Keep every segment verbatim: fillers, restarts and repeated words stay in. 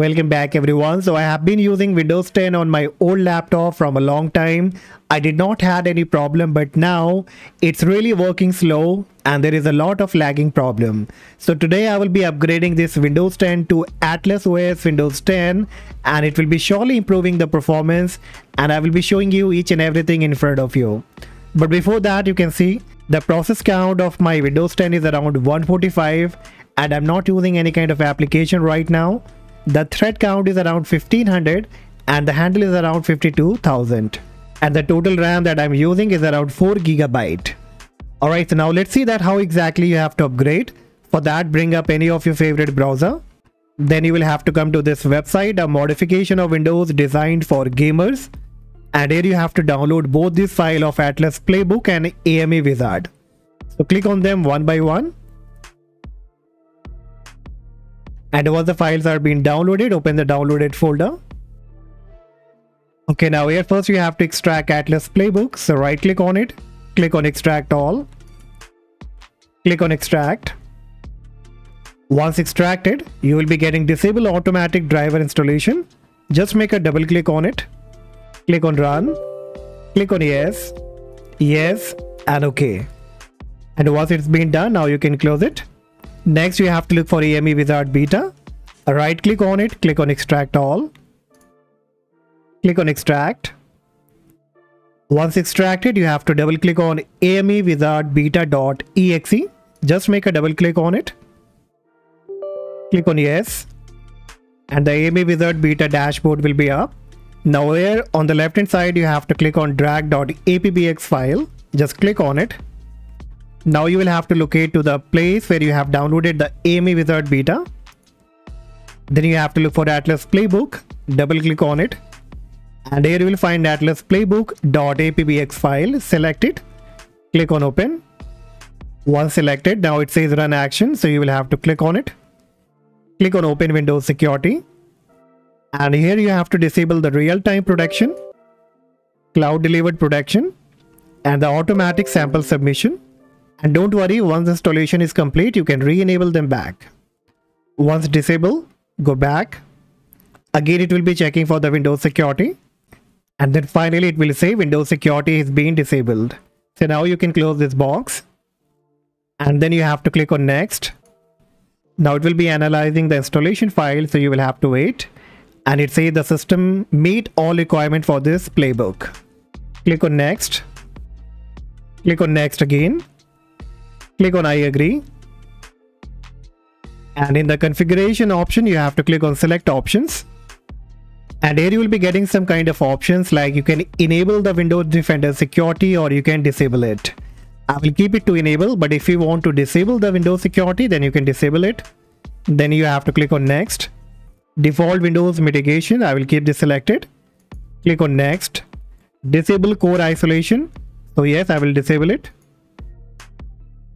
Welcome back everyone. So I have been using Windows ten on my old laptop from a long time. I did not had any problem, but now it's really working slow and there is a lot of lagging problem. So today I will be upgrading this Windows ten to Atlas O S Windows ten, and it will be surely improving the performance, and I will be showing you each and everything in front of you. But before that, you can see the process count of my Windows ten is around one forty-five, and I'm not using any kind of application right now. The thread count is around fifteen hundred and the handle is around fifty-two thousand, and the total RAM that I'm using is around four gigabyte. Alright, so now let's see that how exactly you have to upgrade. For that, bring up any of your favorite browser. Then you will have to come to this website, a modification of Windows designed for gamers, and here you have to download both this file of Atlas Playbook and A M E Wizard. So click on them one by one. And once the files are being downloaded, open the downloaded folder. Okay, now here first you have to extract Atlas Playbook. So right click on it, click on extract all, click on extract. Once extracted, you will be getting disable automatic driver installation. Just make a double click on it, click on run, click on yes, yes and okay. And once it's been done, now you can close it. Next, you have to look for A M E Wizard Beta. Right click on it, click on extract all, click on extract. Once extracted, you have to double click on A M E Wizard Beta.exe. Just make a double click on it, click on yes, and the A M E Wizard Beta dashboard will be up. Now here on the left hand side, you have to click on drag.appx file. Just click on it. Now you will have to locate to the place where you have downloaded the A M E Wizard Beta. Then you have to look for Atlas Playbook, double click on it. And here you will find Atlas Playbook.appx file, select it, click on open. Once selected, now it says run action, so you will have to click on it. Click on open Windows Security. And here you have to disable the real-time protection, cloud delivered protection, and the automatic sample submission. And don't worry, once installation is complete, you can re-enable them back. Once disable, go back. Again, it will be checking for the Windows security. And then finally, it will say Windows security is being disabled. So now you can close this box. And then you have to click on next. Now it will be analyzing the installation file, so you will have to wait. And it says the system meet all requirements for this playbook. Click on next. Click on next again. Click on I agree, and in the configuration option you have to click on select options, and here you will be getting some kind of options like you can enable the Windows Defender security or you can disable it. I will keep it to enable, but if you want to disable the Windows security, then you can disable it. Then you have to click on next. Default Windows mitigation, I will keep this selected. Click on next. Disable core isolation, so yes, I will disable it.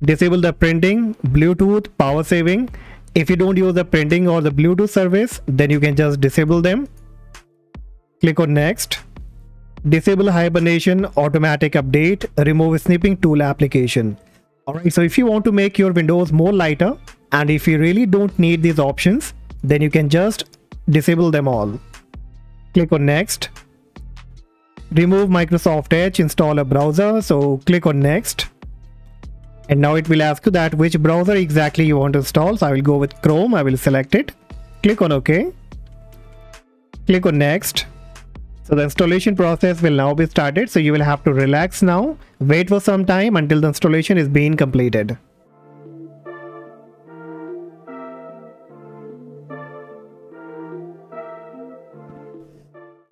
Disable the printing, Bluetooth, power saving. If you don't use the printing or the Bluetooth service, then you can just disable them. Click on next. Disable hibernation, automatic update, remove snipping tool application. Alright, so if you want to make your Windows more lighter, and if you really don't need these options, then you can just disable them all. Click on next. Remove Microsoft Edge installer browser, so click on next. And now it will ask you that which browser exactly you want to install. So I will go with Chrome. I will select it. Click on OK. Click on next. So the installation process will now be started. So you will have to relax now. Wait for some time until the installation is being completed.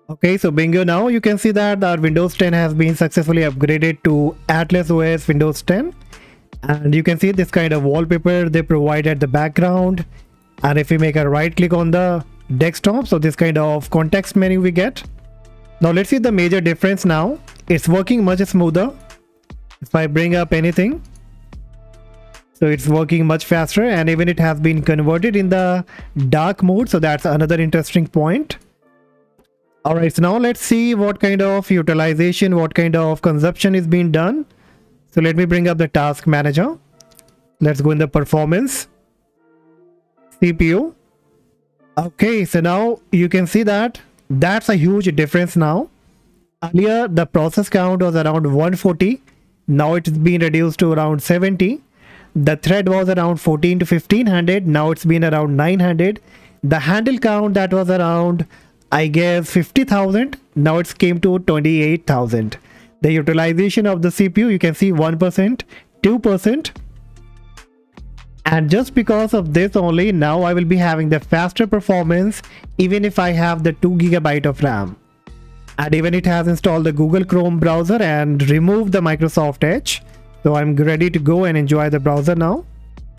Okay, so bingo, now you can see that our Windows ten has been successfully upgraded to Atlas O S Windows ten. And you can see this kind of wallpaper they provide at the background, and if we make a right click on the desktop, so this kind of context menu we get. Now let's see the major difference. Now it's working much smoother. If I bring up anything, so it's working much faster, and even it has been converted in the dark mode, so that's another interesting point. Alright, so now let's see what kind of utilization, what kind of consumption is being done. So let me bring up the task manager. Let's go in the performance, C P U, Okay, so now you can see that that's a huge difference now. Earlier the process count was around one forty, now it's been reduced to around seventy. The thread was around fourteen to fifteen hundred, now it's been around nine hundred. The handle count that was around, I guess, fifty thousand, now it's came to twenty-eight thousand. The utilization of the C P U, you can see one percent, two percent. And just because of this only, now I will be having the faster performance even if I have the two gigabyte of RAM. And even it has installed the Google Chrome browser and removed the Microsoft Edge. So I'm ready to go and enjoy the browser now.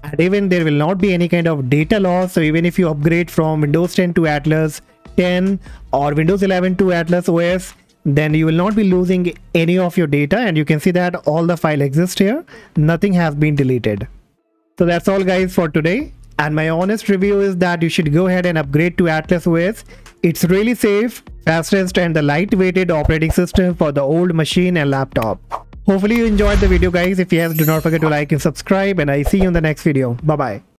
And even there will not be any kind of data loss. So even if you upgrade from Windows ten to Atlas ten or Windows eleven to Atlas O S, then you will not be losing any of your data. And you can see that all the file exists here. Nothing has been deleted. So that's all guys for today. And my honest review is that you should go ahead and upgrade to Atlas O S. It's really safe, fastest and the lightweighted operating system for the old machine and laptop. Hopefully you enjoyed the video guys. If yes, do not forget to like and subscribe, and I see you in the next video. Bye bye.